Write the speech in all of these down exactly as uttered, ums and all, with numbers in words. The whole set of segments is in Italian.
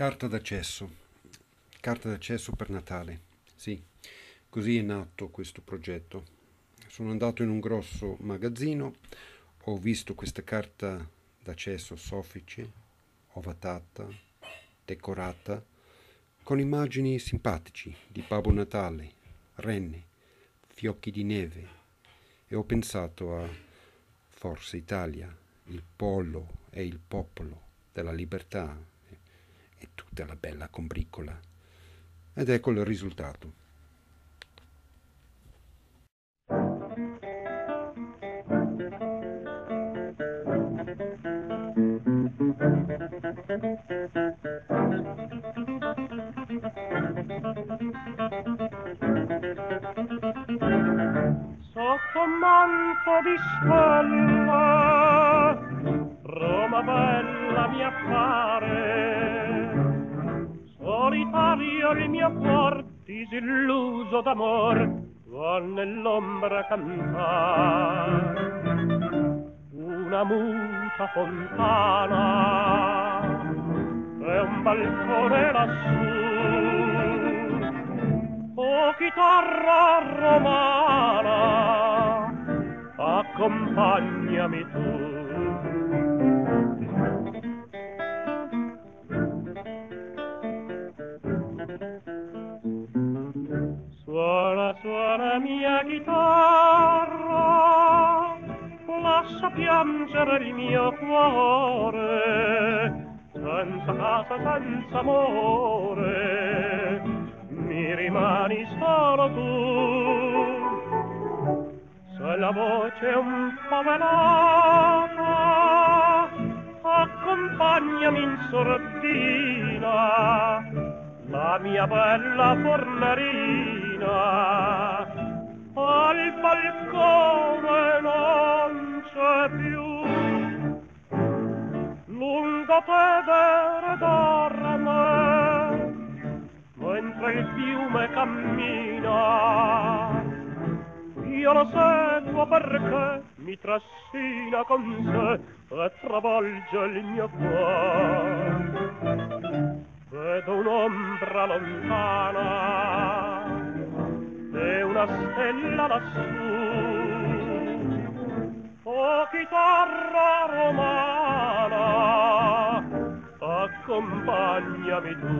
Carta d'accesso, carta d'accesso per Natale, sì, così è nato questo progetto. Sono andato in un grosso magazzino, ho visto questa carta d'accesso soffice, ovatata, decorata, con immagini simpatici di Babbo Natale, renne, fiocchi di neve, e ho pensato a Forza Italia, il polo e il popolo della libertà, e tutta la bella combriccola. Ed ecco il risultato. Sotto manto di stella, Roma bella mi appare. Solitario il mio cuor, disilluso d'amor, va nell'ombra cantare. Una muta fontana e un balcone lassù, o chitarra romana, accompagnami tu. Suona, suona mia chitarra, lascia piangere il mio cuore, senza casa, senza amore, mi rimani solo tu. Se la voce è un po' velata, accompagnami in sordina, la mia bella fornerina, al balcone non c'è più. Lungo te dorme, mentre il fiume cammina. Io lo seguo perché mi trascina con sé e travolge il mio cuore. Vedo un'ombra lontana e una stella lassù, o chitarra romana, accompagnami tu.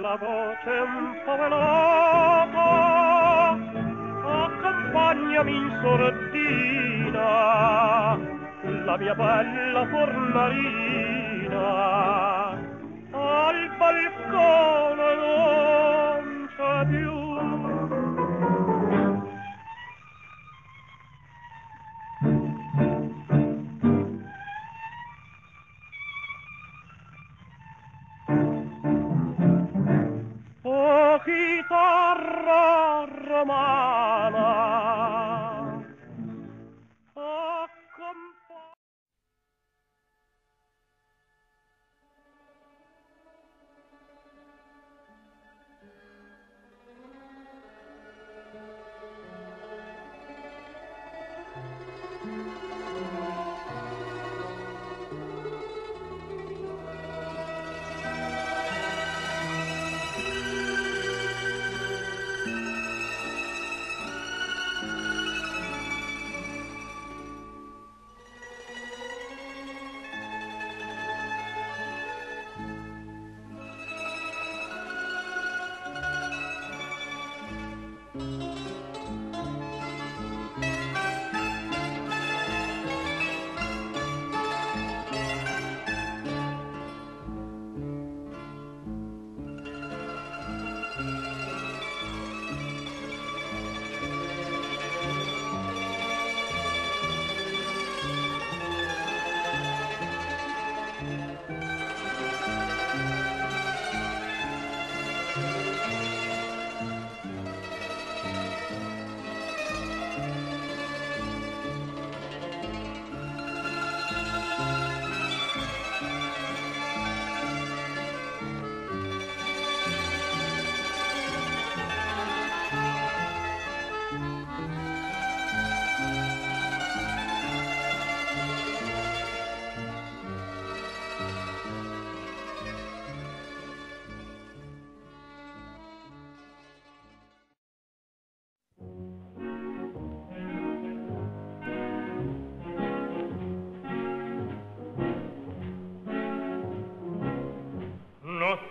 La voce è un po' velata, accompagnami in sordina, la mia bella fornarina, al balcone non c'è più. Chitarra romana.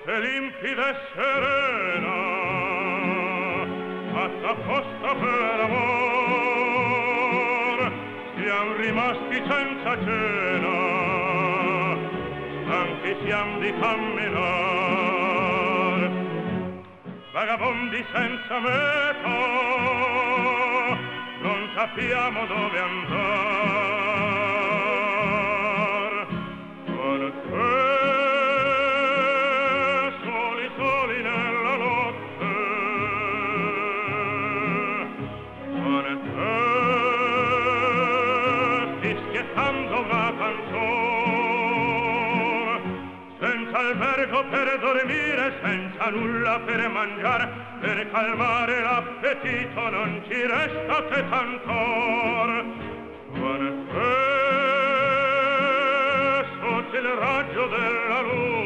e limpida e serena, fatta apposta per amor, siam rimasti senza cena, stanchi siam di camminar, vagabondi senza meta, non sappiamo dove andar. Per dormire senza nulla per mangiare, per calmare l'appetito non ci resta che tantor. Suona spesso il raggio della luce